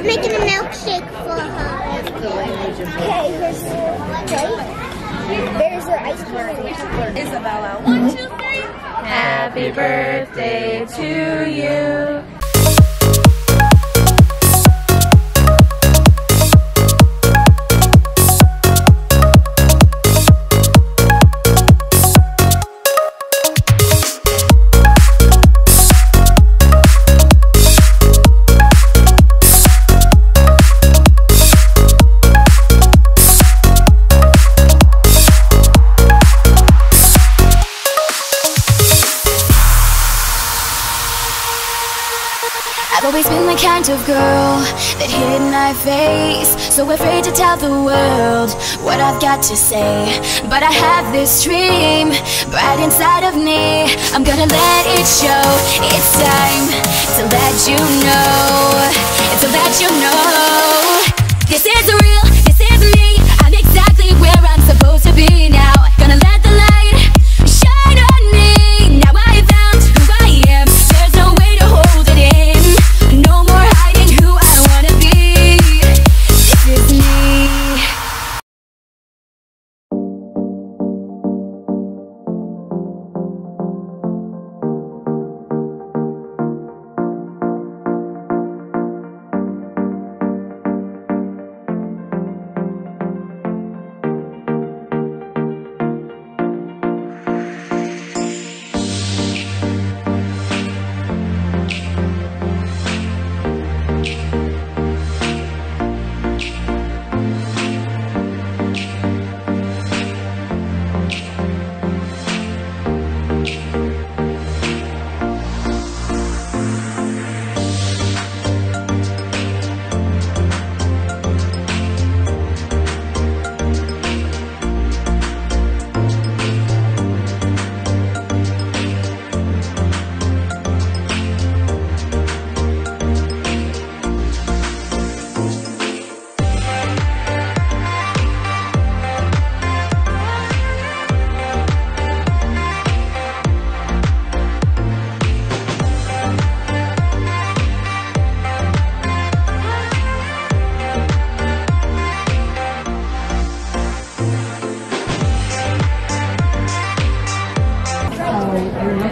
I'm making a milkshake for her. Okay, here's the plate. There's her ice cream. Isabella. 1, 2, 3. Happy birthday to you. I've always been the kind of girl that hid my face, so afraid to tell the world what I've got to say. But I have this dream bright inside of me. I'm gonna let it show. It's time to let you know, to let you know. This is real, this is me. I'm exactly where I'm supposed to be now. Gonna let the light shine on me. Now I found who I am. There's no way to hold it in. No more hiding who I wanna be. This is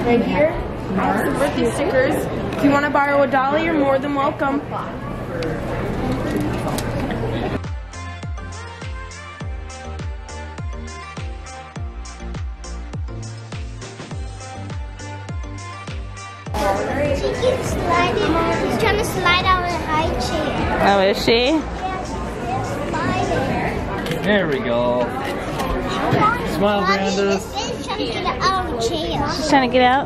right here. I have some birthday stickers. If you want to borrow a dolly, you're more than welcome. She keeps sliding. She's trying to slide out of the high chair. Oh, is she? Yeah, she's sliding. There we go. Smile, Brenda. She's trying to get out of the chair. She's trying to get out?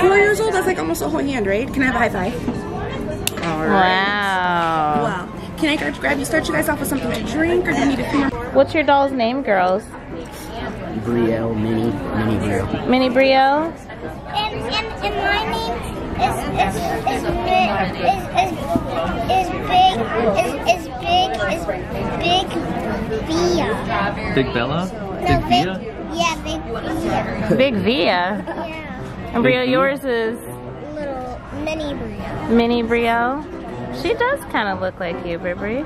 4 years old, that's like almost a whole hand, right? Can I have a high five? All right. Wow. Wow. Can I start you guys off with something to drink, or do you need a few more? What's your doll's name, girls? Brielle, Mini Brielle. Mini Brielle? And my name is Big Bella. Big Bella? Big Via? Yeah, Big Via. Big Via? Yeah. And Brielle, yours is? Little Mini Brielle. Mini Brielle? She does kind of look like you, Bribri.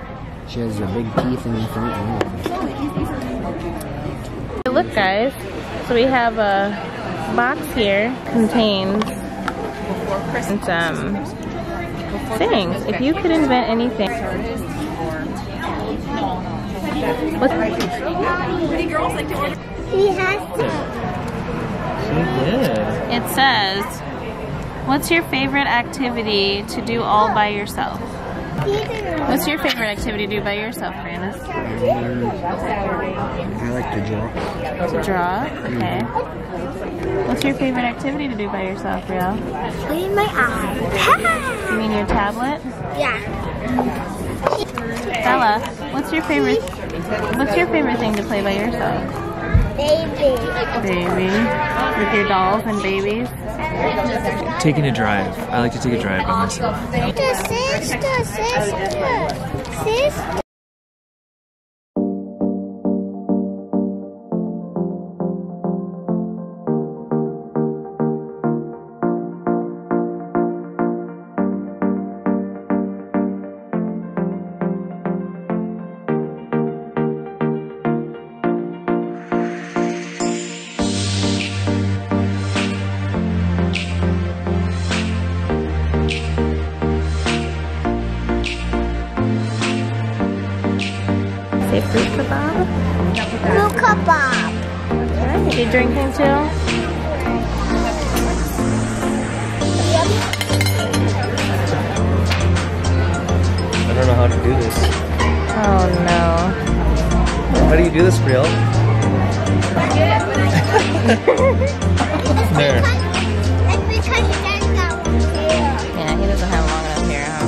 She has her big teeth in the front. Look, guys. So we have a box here. Contains some things. If you could invent anything. Pretty girls like to order. She has to. It says, what's your favorite activity to do all by yourself? What's your favorite activity to do by yourself, Brandis? I like to draw. To draw? Okay. What's your favorite activity to do by yourself, Brielle? Clean my iPad. You mean your tablet? Yeah. Bella, what's your favorite thing to play by yourself? Baby. Baby. With your dolls and babies. Taking a drive. I like to take a drive by myself. Sister. Bob. Okay, you drinking too? I don't know how to do this. Oh no. How do you do this, Brielle? There. Yeah, he doesn't have long enough hair, huh?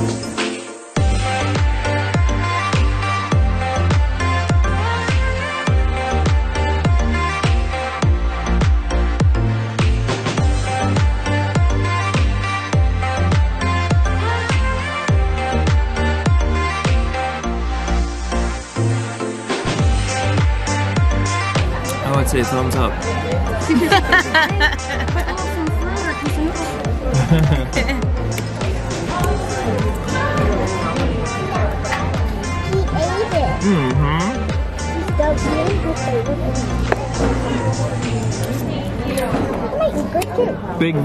Say thumbs up. Mm-hmm. Big.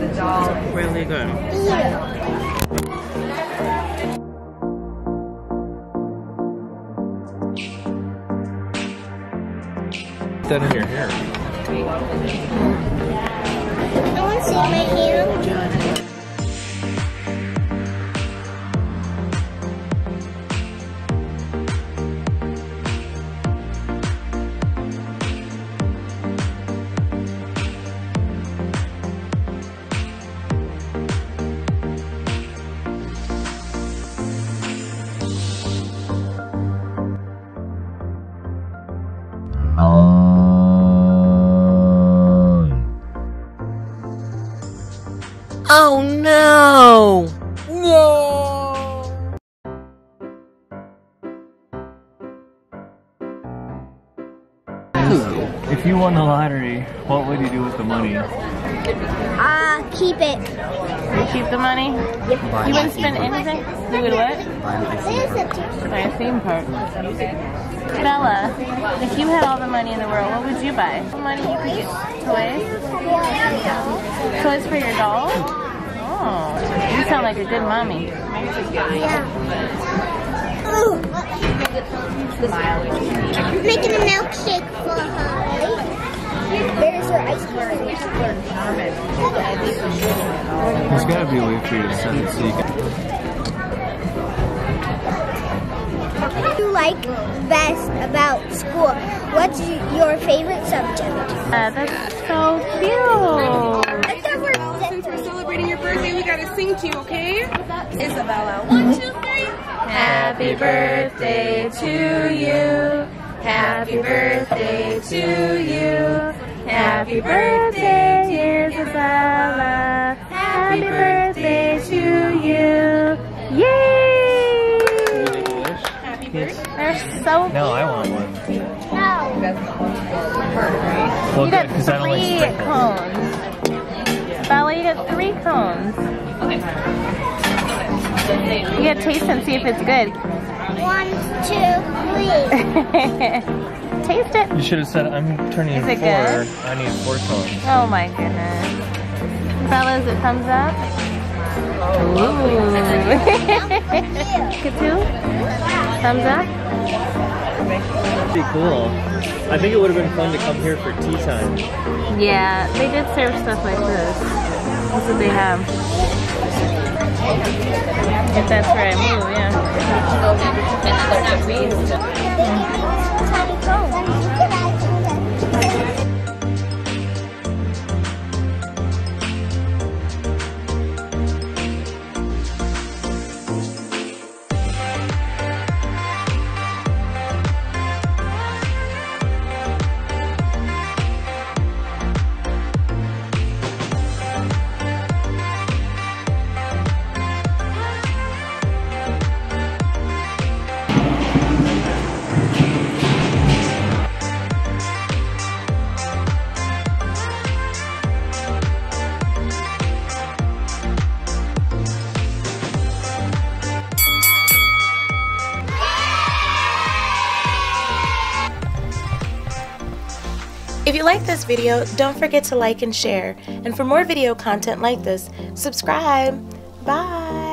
Really good. Yeah. That in your hair. I want to see my hair. Oh no! No! If you won the lottery, what would you do with the money? Keep it. You keep the money? Yep. You wouldn't spend anything? You would what? Buy a theme park. Bella, if you had all the money in the world, what would you buy? Money you could get toys? Toys for your doll? Oh, you sound like a good mommy. Yeah. Ooh. I'm making a milkshake for her. There's her ice cream. There's got to be a way for you to send it so you can. What do you like best about school? What's your favorite subject? That's so cute. Since we're celebrating your birthday, we gotta sing to you, okay? Isabella. 1, 2, 3. Happy birthday to you. Happy birthday to you. Happy birthday, dear Isabella. Happy birthday to you. Yay! Happy birthday. They're so cute. No, I want one. No. That's the one right? Well, good, because I don't like stickers. Bella, you got 3 cones. You gotta taste and see if it's good. 1, 2, 3. Taste it. You should have said, I'm turning 4. Good? I need 4 cones. Oh my goodness. Bella, is it thumbs up? Ooh. Katoo? Thumbs up? Pretty cool. I think it would have been fun to come here for tea time. Yeah, they did serve stuff like this. That's what they have. If that's where I move, If you like this video, don't forget to like and share. And for more video content like this, subscribe. Bye.